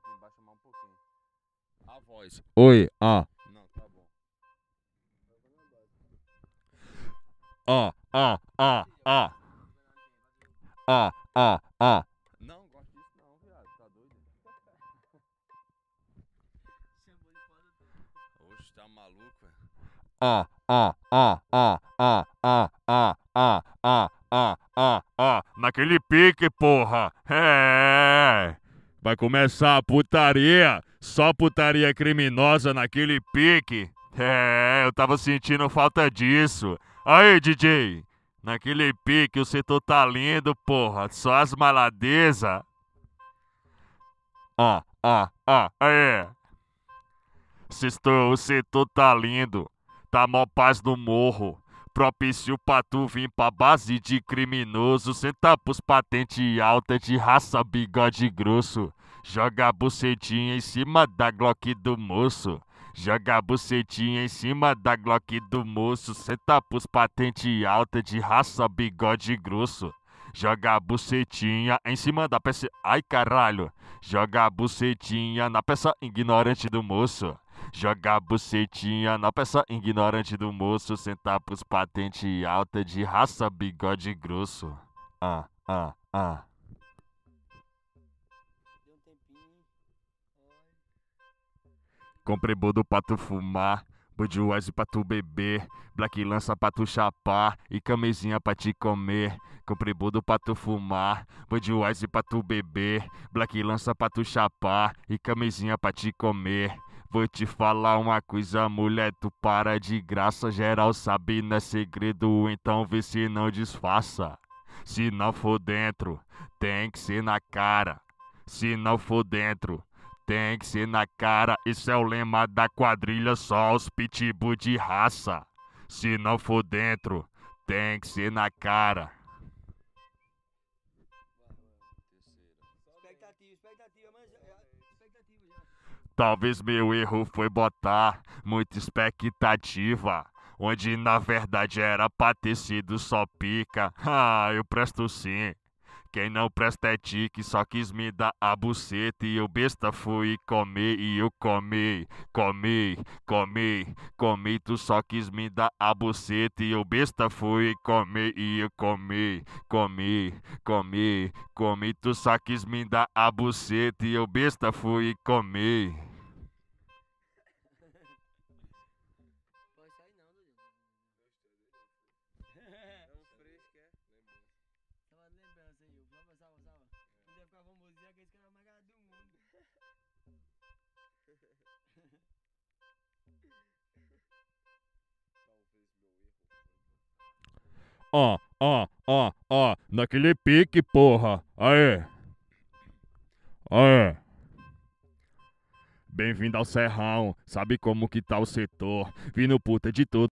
pouquinho, baixa mais um pouquinho. A voz. Oi, ó. Não, tá bom. Ó, ó, ó, ó. Ó, ó, ó. Não, gosto disso não, viado. Tá doido? Oxe, tá maluco, velho. Ó, ó, ó, ó, ó, ó, ó, ó, ó, ó, ó, ó. Naquele pique, porra. É. Vai começar a putaria. Só putaria criminosa naquele pique. É, eu tava sentindo falta disso. Aí, DJ. Naquele pique o setor tá lindo, porra. Só as maladezas. Ó, ó, ó. Aí. O setor tá lindo. Tá mó paz no morro. Propício pra tu vir pra base de criminoso. Senta pros patente alta de raça, bigode grosso. Joga a bucetinha em cima da Glock do moço. Joga a bucetinha em cima da Glock do moço. Senta pros patente alta de raça, bigode grosso. Joga a bucetinha em cima da peça. Ai caralho. Joga a bucetinha na peça ignorante do moço. Joga a bucetinha na peça ignorante do moço. Sentar pros patente alta de raça, bigode grosso. Ah, ah, ah. Comprei bodo pra tu fumar, budweiser pra tu beber, black lança pra tu chapar e camisinha pra te comer. Comprei bodo pra tu fumar, budweiser pra tu beber, black lança pra tu chapar e camisinha pra te comer. Vou te falar uma coisa, mulher, tu para de graça. Geral sabe, não é segredo, então vê se não disfarça. Se não for dentro, tem que ser na cara. Se não for dentro, tem que ser na cara. Isso é o lema da quadrilha, só os pitbull de raça. Se não for dentro, tem que ser na cara. Talvez meu erro foi botar muita expectativa, onde na verdade era pra ter sido só pica. Ah, eu presto sim. Quem não presta é tique, só quis me dar a buceta. E eu besta fui comer, e eu comi. Tu só quis me dar a buceta. E eu besta fui comer, e eu comi. Tu só quis me dar a buceta. E eu besta fui comer. Ó, ó, ó, ó, naquele pique, porra. Aê. Aê. Bem-vindo ao Serrão, sabe como que tá o setor. Vindo puta de tudo.